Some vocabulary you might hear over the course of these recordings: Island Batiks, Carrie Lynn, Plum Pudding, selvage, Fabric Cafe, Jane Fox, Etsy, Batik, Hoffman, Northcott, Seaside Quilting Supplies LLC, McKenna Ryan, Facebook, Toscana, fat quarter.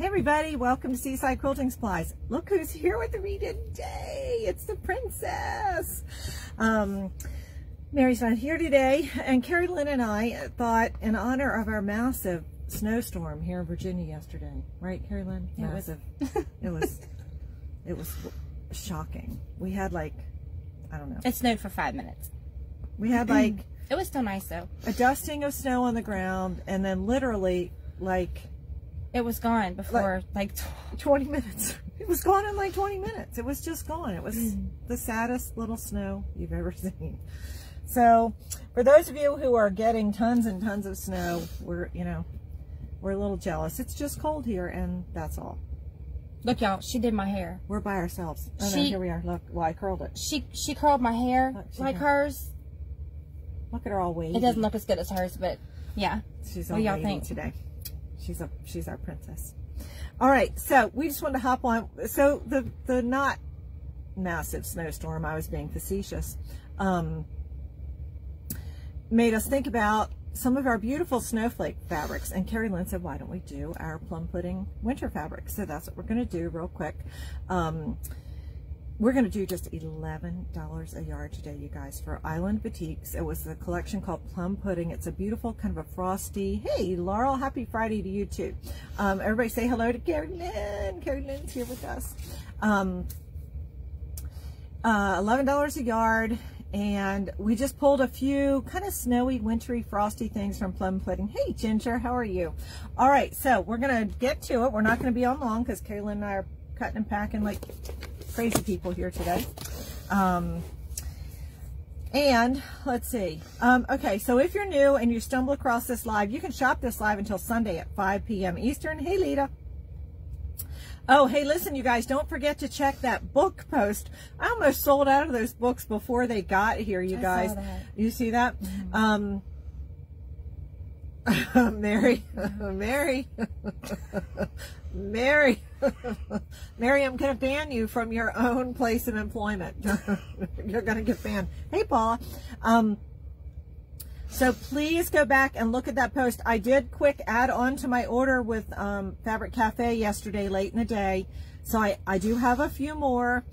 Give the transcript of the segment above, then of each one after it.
Hey everybody, welcome to Seaside Quilting Supplies. Look who's here with me today. It's the princess. Mary's not here today, and Carrie Lynn and I thought, in honor of our massive snowstorm here in Virginia yesterday, right, Carrie Lynn? Yeah. Massive. It was shocking. We had like, I don't know. It snowed for 5 minutes. We had like, it was still nice though. A dusting of snow on the ground, and then literally like, it was gone before like 20 minutes. It was gone in like 20 minutes. It was just gone. It was the saddest little snow you've ever seen. So for those of you who are getting tons and tons of snow, we're a little jealous. It's just cold here and that's all. Look y'all, she did my hair. We're by ourselves. Oh no, here we are. Look, well I curled it. She curled my hair. Look, like hers. Look at her all wavy. It doesn't look as good as hers, but yeah. She's all wavy. What do y'all think today? She's our princess. All right, so we just wanted to hop on. So the not massive snowstorm, I was being facetious, made us think about some of our beautiful snowflake fabrics. And Carrie Lynn said, why don't we do our Plum Pudding winter fabric? So that's what we're going to do real quick. We're going to do just $11 a yard today, you guys, for Island Batiks. It was the collection called Plum Pudding. It's a beautiful kind of a frosty. Hey, Laurel, happy Friday to you too. Everybody say hello to Carrie Lynn. Carrie Lynn's here with us. $11 a yard. And we just pulled a few kind of snowy, wintry, frosty things from Plum Pudding. Hey, Ginger, how are you? All right, so we're going to get to it. We're not going to be on long because Carrie Lynn and I are cutting and packing like crazy people here today. And let's see. Okay, so if you're new and you stumble across this live, you can shop this live until Sunday at 5 p.m. Eastern. Hey, Lita. Oh, hey, listen, you guys, don't forget to check that book post. I almost sold out of those books before they got here, you guys. You see that? Mm-hmm. Mary, Mary, Mary, Mary, I'm going to ban you from your own place of employment. You're going to get banned. Hey, Paula. So please go back and look at that post. I did quick add on to my order with Fabric Cafe yesterday, late in the day. So I do have a few more.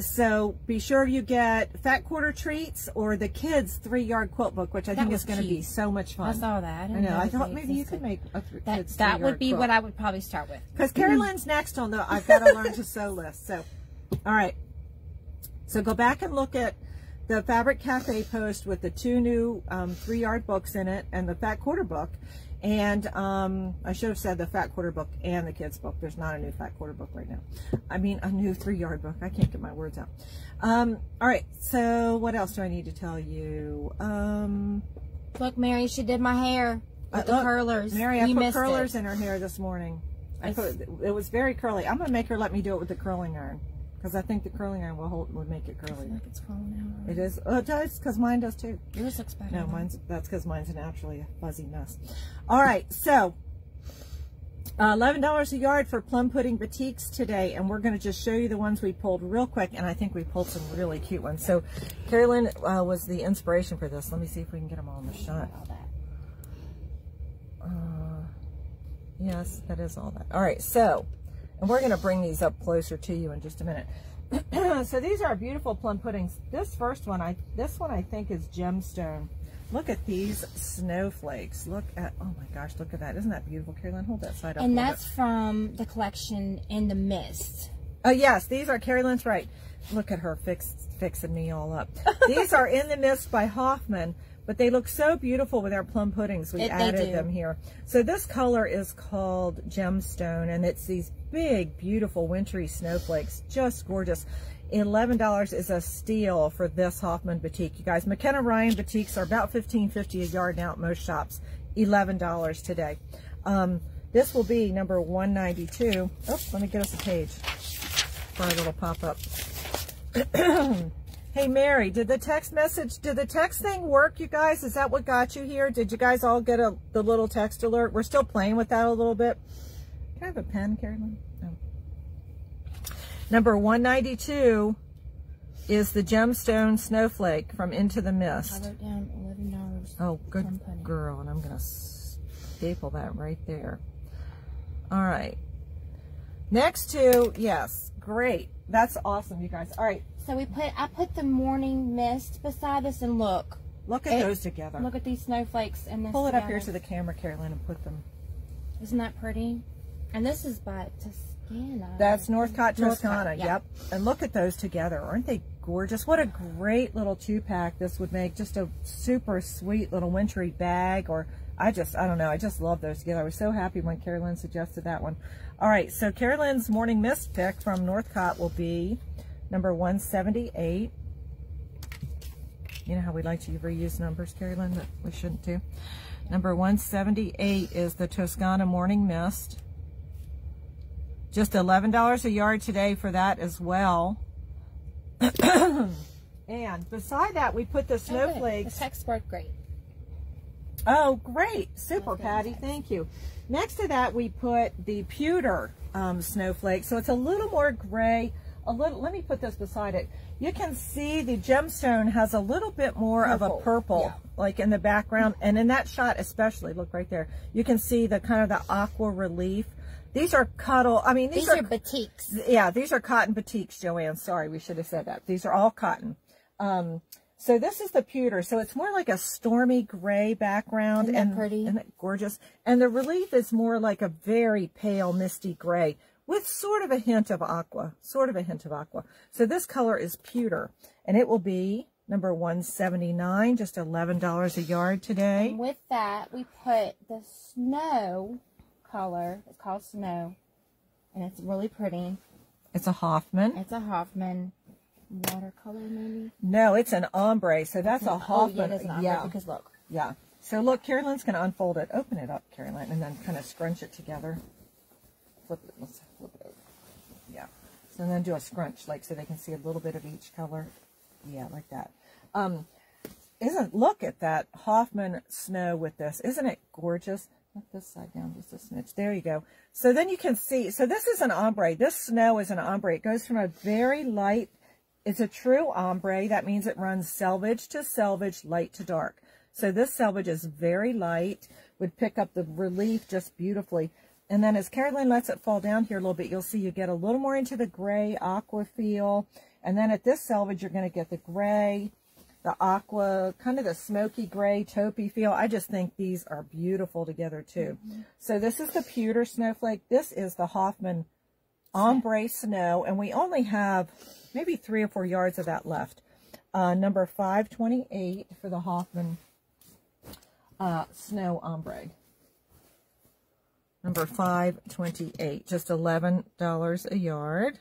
So be sure you get Fat Quarter Treats or the kids' 3-yard quilt book, which I think is going to be so much fun. I saw that. I know. I thought maybe you could make a kids' 3-yard quilt. That would be what I would probably start with. Because Carrie Lynn's next on the I've Got to Learn to Sew list. So, all right. So go back and look at the Fabric Cafe post with the two new 3-yard books in it and the Fat Quarter book. And I should have said the Fat Quarter book and the kids book. There's not a new Fat Quarter book right now. I mean, a new 3-yard book. I can't get my words out. All right, so what else do I need to tell you? Look, Mary, she did my hair with the curlers. Mary, I put curlers in her hair this morning. It was very curly. I'm going to make her let me do it with the curling iron, because I think the curling iron would make it curly. I feel like it's falling out. It is. Oh, it does, because mine does too. Yours looks better. No, that's because mine's naturally a fuzzy mess. All right, so $11 a yard for Plum Pudding Batiks today, and we're going to just show you the ones we pulled real quick, and I think we pulled some really cute ones. So Carrie Lynn was the inspiration for this. Let me see if we can get them all in the shot. Yes, that is all that. All right, so... and we're going to bring these up closer to you in just a minute. So these are beautiful plum puddings. This first one, I think is gemstone. Look at these snowflakes. Look at, oh my gosh, look at that. Isn't that beautiful, Carrie Lynn? Hold that side up. And that's from the collection In the Mist. Oh yes, these are Carrie Lynn's right. Look at her fixing me all up. These are In the Mist by Hoffman, but they look so beautiful with our plum puddings. We added them here. So this color is called gemstone, and it's these big, beautiful, wintry snowflakes. Just gorgeous. $11 is a steal for this Hoffman Batik, you guys. McKenna Ryan Batiks are about $15.50 a yard now at most shops. $11 today. This will be number 192. Oops, let me get us a page for our little pop-up. Hey, Mary, did the text thing work, you guys? Is that what got you here? Did you guys all get the little text alert? We're still playing with that a little bit. Can I have a pen, Carrie Lynn? No. Number 192 is the gemstone snowflake from Into the Mist. I wrote down $11. Oh, good girl, and I'm going to staple that right there. All right. Next two, yes, great. That's awesome, you guys. All right. So we put, I put the morning mist beside this, and look. Look at those together. Look at these snowflakes and this. Pull it up here so the camera, Carolyn, and put them. Isn't that pretty? And this is by Toscana. That's Northcott, Toscana. Yep. And look at those together. Aren't they gorgeous? What a great little two-pack this would make. Just a super sweet little wintry bag. Or I don't know. I just love those together. I was so happy when Carolyn suggested that one. All right. So Carolyn's Morning Mist pick from Northcott will be number 178. You know how we like to reuse numbers, Carolyn, but we shouldn't do. Number 178 is the Toscana Morning Mist. Just $11 a yard today for that as well. And beside that, we put the snowflakes. The text worked great. Oh, great. Super, Patty. Thank you. Next to that, we put the pewter snowflake. So it's a little more gray. A little, let me put this beside it. You can see the gemstone has a little bit more purple. Of a purple, yeah. Like in the background. And in that shot especially, look right there. You can see the kind of the aqua relief. These are cuddle, I mean, these are batiks. Yeah, these are cotton batiks, Joanne. Sorry, we should have said that. These are all cotton. So this is the pewter. So it's more like a stormy gray background. Isn't that pretty? Isn't it gorgeous? And the relief is more like a very pale, misty gray, with sort of a hint of aqua, So this color is pewter, and it will be number 179, just $11 a yard today. And with that, we put the snow color. It's called snow, and it's really pretty. It's a Hoffman. Watercolor, maybe? No, it's an ombre, so that's a Hoffman. Oh, yeah, it is an ombre, yeah. Because look. Yeah. So look, Carolyn's going to unfold it. Open it up, Carolyn, and then kind of scrunch it together. Flip it. Let's flip it over. Yeah. So then do a scrunch, like, so they can see a little bit of each color. Yeah, like that. Look at that Hoffman snow with this. Isn't it gorgeous? Let this side down just a smidge. There you go. So then you can see. So this is an ombre. This snow is an ombre. It goes from a very light. It's a true ombre. That means it runs selvage to selvage, light to dark. So this selvage is very light. Would pick up the relief just beautifully. And then as Carolyn lets it fall down here a little bit, you'll see you get a little more into the gray aqua feel. And then at this selvage, you're going to get the gray, the aqua, kind of the smoky gray, taupey feel. I just think these are beautiful together, too. Mm-hmm. So this is the pewter snowflake. This is the Hoffman ombre snow. And we only have maybe 3 or 4 yards of that left. Number 528 for the Hoffman snow ombre. Number 528, just $11 a yard.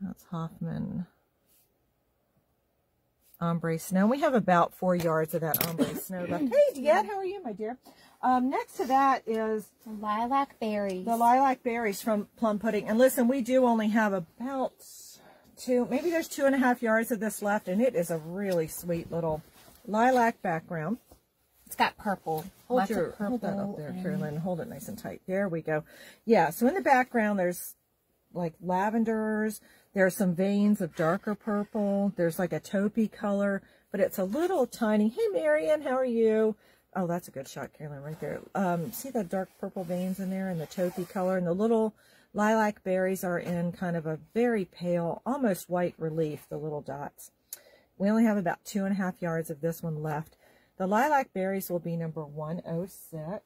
That's Hoffman ombre snow. We have about 4 yards of that ombre snow left. Hey, Diet, how are you, my dear? Next to that is lilac berries. The lilac berries from Plum Pudding. And listen, we do only have about 2, maybe there's 2.5 yards of this left, and it is a really sweet little lilac background. It's got purple. Hold that up there, Carolyn. Hold it nice and tight. There we go. Yeah, so in the background, there's like lavenders. There are some veins of darker purple. There's like a taupey color, but it's a little tiny. Hey, Marianne, how are you? Oh, that's a good shot, Carolyn, right there. See the dark purple veins in there and the taupey color? And the little lilac berries are in kind of a very pale, almost white relief, the little dots. We only have about 2.5 yards of this one left. The lilac berries will be number 106.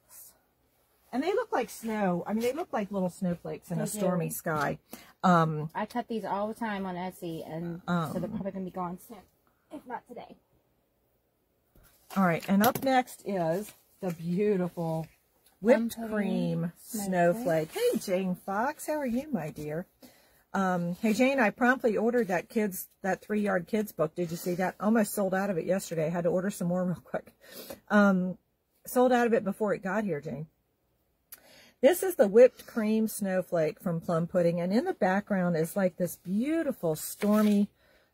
And they look like snow. I mean, they look like little snowflakes in a stormy sky. I cut these all the time on Etsy, and so they're probably going to be gone soon, if not today. All right, and up next is the beautiful whipped cream snowflake. Hey, Jane Fox, how are you, my dear? Hey, Jane, I promptly ordered that that 3-yard kids book. Did you see that? Almost sold out of it yesterday. I had to order some more real quick. Sold out of it before it got here, Jane. This is the whipped cream snowflake from Plum Pudding. And in the background is like this beautiful stormy,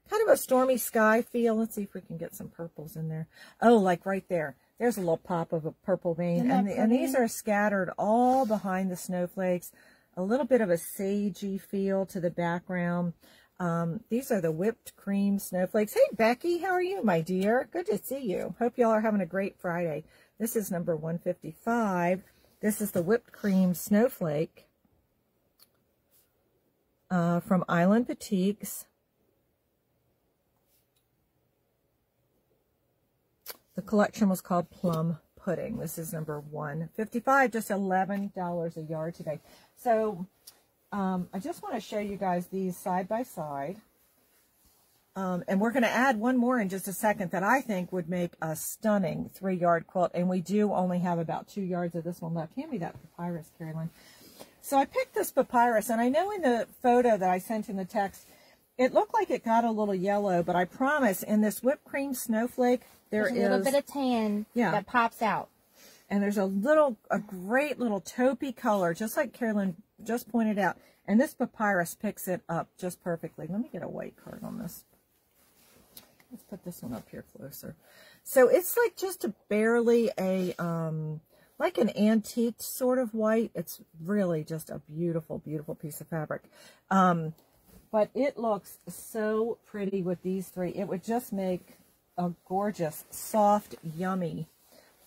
kind of a stormy sky feel. Let's see if we can get some purples in there. Oh, like right there. There's a little pop of a purple vein. And these are scattered all behind the snowflakes. A little bit of a sagey feel to the background. These are the whipped cream snowflakes. Hey, Becky, how are you, my dear? Good to see you. Hope y'all are having a great Friday. This is number 155. This is the whipped cream snowflake from Island Batiks. The collection was called Plum Pudding. This is number 155, just $11 a yard today. So I just want to show you guys these side by side. And we're going to add one more in just a second that I think would make a stunning 3-yard quilt. And we do only have about 2 yards of this one left. Hand me that papyrus, Caroline. So I picked this papyrus, and I know in the photo that I sent in the text, it looked like it got a little yellow, but I promise in this whipped cream snowflake, there's a little bit of tan that pops out. And there's a great little taupey color, just like Carolyn just pointed out. And this papyrus picks it up just perfectly. Let me get a white card on this. Let's put this one up here closer. So it's like just barely a, like an antique sort of white. It's really just a beautiful, beautiful piece of fabric. But it looks so pretty with these three. It would just make a gorgeous, soft, yummy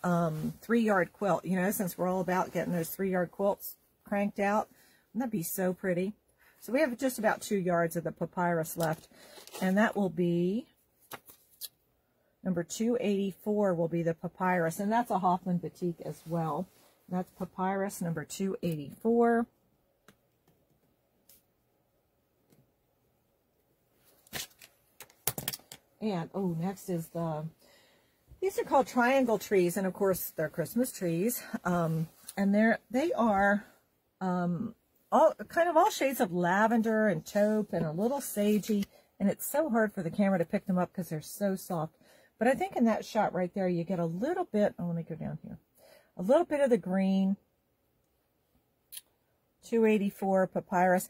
3-yard quilt. You know, since we're all about getting those 3-yard quilts cranked out, wouldn't that be so pretty? So we have just about 2 yards of the papyrus left, and that will be number 284 will be the papyrus, and that's a Hoffman Batik as well. And that's papyrus number 284. And, oh, next is these are called triangle trees, and of course they're Christmas trees. And they are all shades of lavender and taupe and a little sagey, and it's so hard for the camera to pick them up because they're so soft. But I think in that shot right there, you get a little bit, oh, let me go down here, a little bit of the green, 284 papyrus.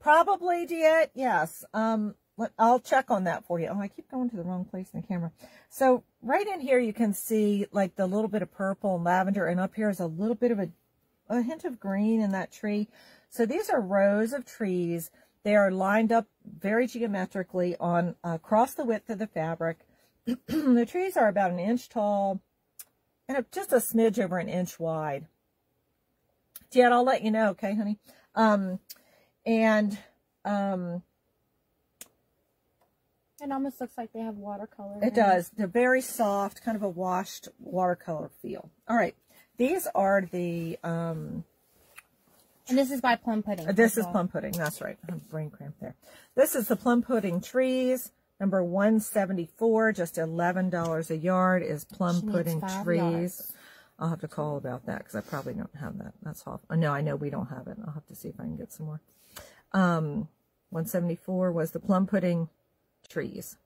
Probably, Diet, yes. I'll check on that for you. Oh, I keep going to the wrong place in the camera. So right in here, you can see like the little bit of purple and lavender, and up here is a little bit of a hint of green in that tree. So these are rows of trees. They are lined up very geometrically on across the width of the fabric. The trees are about 1 inch tall and just a smidge over 1 inch wide. Dad, I'll let you know, okay, honey? It almost looks like they have watercolor. It does. They're very soft, kind of a washed watercolor feel. All right. These are the... and this is by Plum Pudding. This is Plum Pudding. That's right. I'm brain cramped there. This is the Plum Pudding trees. Number 174, just $11 a yard is Plum Pudding trees. Yards. I'll have to call about that because I probably don't have that. That's all. No, I know we don't have it. I'll have to see if I can get some more. 174 was the Plum Pudding trees,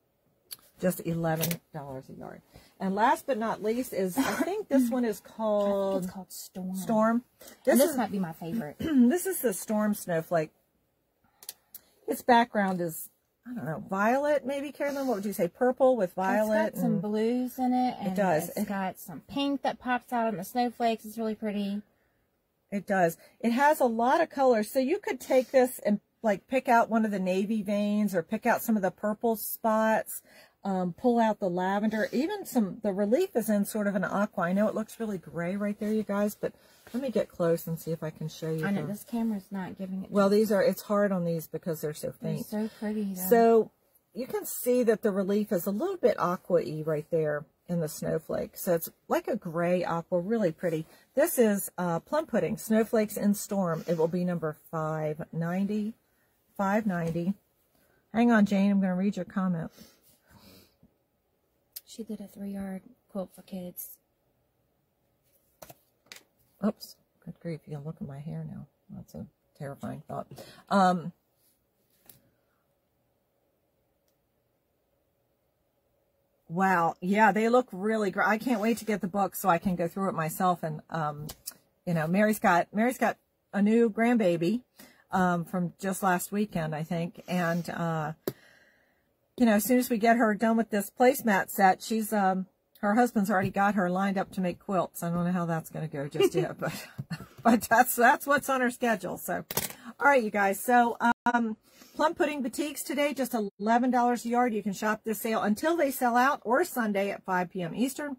just $11 a yard. And last but not least is, I think this one is called, it's called Storm. Storm. This might be my favorite. This is the Storm snowflake. Its background is, I don't know, violet maybe, Carolyn? What would you say? Purple with violet. It's got some blues in it. And it does. It's got some pink that pops out on the snowflakes. It's really pretty. It does. It has a lot of colors. So you could take this and like pick out one of the navy veins or pick out some of the purple spots, pull out the lavender, even the relief is in sort of an aqua. I know it looks really gray right there, you guys, but let me get close and see if I can show you. I know this camera's not giving it. Well, these are, it's hard on these because they're so faint. They're so pretty though. So you can see that the relief is a little bit aqua-y right there in the snowflake. So it's like a gray aqua, really pretty. This is Plum Pudding, Snowflakes in Storm. It will be number 590. 590. Hang on, Jane. I'm going to read your comment. She did a 3-yard quilt for kids. Oops. Good grief. You can look at my hair now. That's a terrifying thought. Wow. Yeah, they look really great. I can't wait to get the book so I can go through it myself. And, you know, Mary's got a new grandbaby. From just last weekend, I think. And, you know, as soon as we get her done with this placemat set, she's, her husband's already got her lined up to make quilts. I don't know how that's going to go just yet, but that's what's on her schedule. So, all right, you guys. So, Plum Pudding Batiks today, just $11 a yard. You can shop this sale until they sell out or Sunday at 5 p.m. Eastern.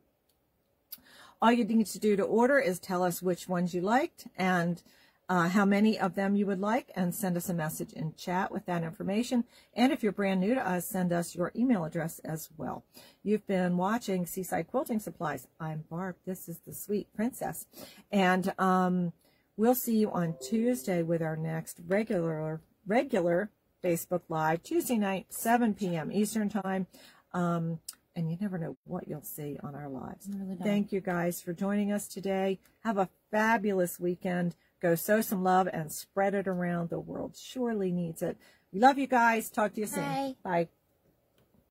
All you need to do to order is tell us which ones you liked and how many of them you would like, and send us a message in chat with that information. And if you're brand new to us, send us your email address as well. You've been watching Seaside Quilting Supplies. I'm Barb. This is the Sweet Princess. And we'll see you on Tuesday with our next regular Facebook Live, Tuesday night, 7 p.m. Eastern Time. And you never know what you'll see on our lives. Really thank you guys for joining us today. Have a fabulous weekend. Go sow some love and spread it around. The world surely needs it. We love you guys. Talk to you soon. Bye. Bye.